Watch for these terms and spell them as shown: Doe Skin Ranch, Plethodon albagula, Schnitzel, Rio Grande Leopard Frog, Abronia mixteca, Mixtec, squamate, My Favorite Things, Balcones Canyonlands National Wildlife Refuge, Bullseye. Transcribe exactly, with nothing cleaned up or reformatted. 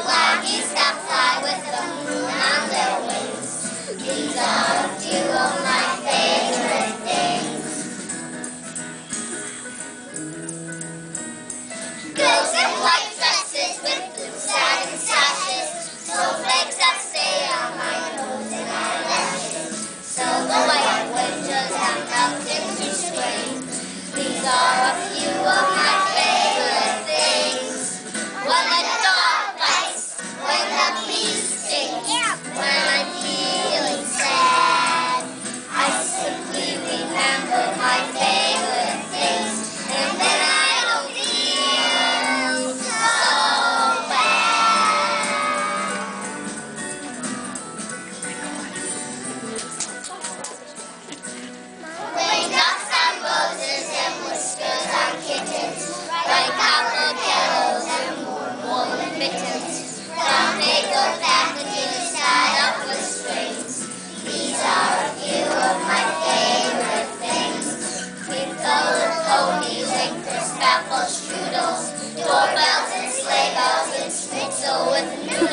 Blackie stop fly with the moon on their wings. These are a few of my favorite things. Girls in white dresses with blue satin sashes. Snowflakes that stay on my nose and eyelashes. So the white winters have nothing to spring. These are a few of my favorite things. When the dog bites, when the bee stings, when I'm feeling sad, I simply remember my favorite things, and then I don't feel so bad. Raindrops and roses and whiskers and kittens, like our kettles and warm woolen mittens. From paper packaging tied up with strings. These are a few of my favorite things. Twinkle and ponies and crisp apple strudels, doorbells and sleigh bells and schnitzel with noodles.